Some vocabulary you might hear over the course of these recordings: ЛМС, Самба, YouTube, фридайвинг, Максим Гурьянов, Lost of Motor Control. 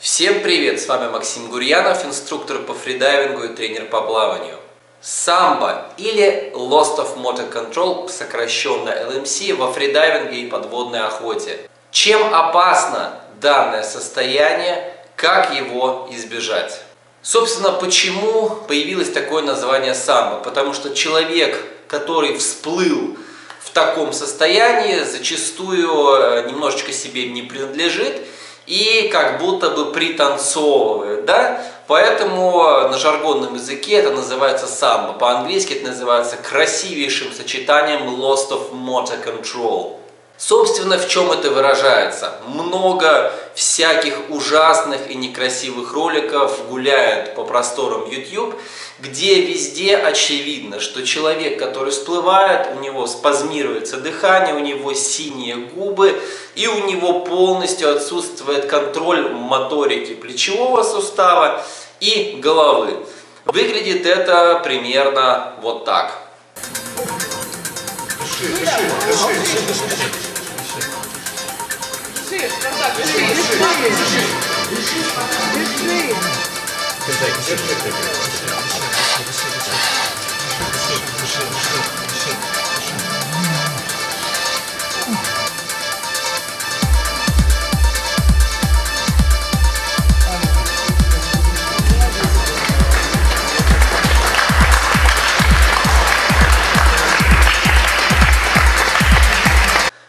Всем привет! С вами Максим Гурьянов, инструктор по фридайвингу и тренер по плаванию. Самбо или Lost of Motor Control, сокращенно LMC, во фридайвинге и подводной охоте. Чем опасно данное состояние, как его избежать? Собственно, почему появилось такое название самбо? Потому что человек, который всплыл в таком состоянии, зачастую немножечко себе не принадлежит и как будто бы пританцовывает, да? Поэтому на жаргонном языке это называется самбо. По-английски это называется красивейшим сочетанием Lost of Motor Control. Собственно, в чем это выражается? Много всяких ужасных и некрасивых роликов гуляет по просторам YouTube, где везде очевидно, что человек, который всплывает, у него спазмируется дыхание, у него синие губы, и у него полностью отсутствует контроль моторики плечевого сустава и головы. Выглядит это примерно вот так. Дыши.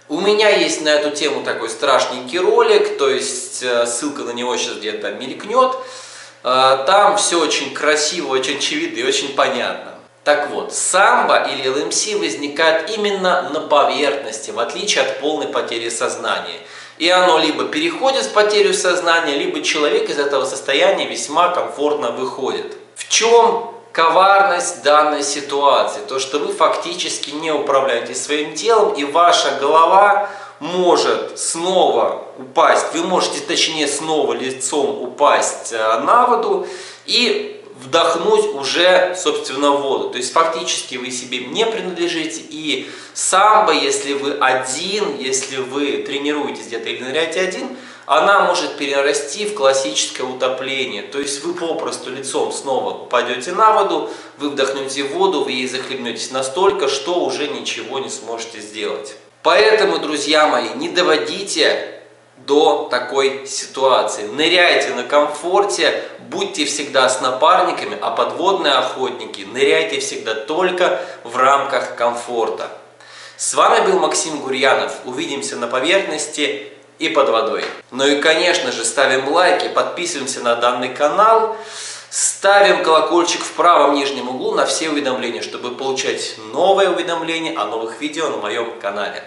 У меня есть на эту тему такой страшненький ролик, то есть ссылка на него сейчас где-то мелькнет. Там все очень красиво, очень очевидно и очень понятно. Так вот, самбо или ЛМС возникает именно на поверхности, в отличие от полной потери сознания. И оно либо переходит с потерей сознания, либо человек из этого состояния весьма комфортно выходит. В чем коварность данной ситуации? То, что вы фактически не управляете своим телом, и ваша голова может снова упасть, вы можете, точнее, снова лицом упасть на воду и вдохнуть уже, собственно, воду. То есть, фактически вы себе не принадлежите, и самбо, если вы один, если вы тренируетесь где-то или ныряете один, она может перерасти в классическое утопление. То есть вы попросту лицом снова пойдете на воду, вы вдохнете воду, вы ей захлебнетесь настолько, что уже ничего не сможете сделать. Поэтому, друзья мои, не доводите до такой ситуации. Ныряйте на комфорте, будьте всегда с напарниками, а подводные охотники, ныряйте всегда только в рамках комфорта. С вами был Максим Гурьянов. Увидимся на поверхности и под водой. Ну и, конечно же, ставим лайки, подписываемся на данный канал, ставим колокольчик в правом нижнем углу на все уведомления, чтобы получать новые уведомления о новых видео на моем канале.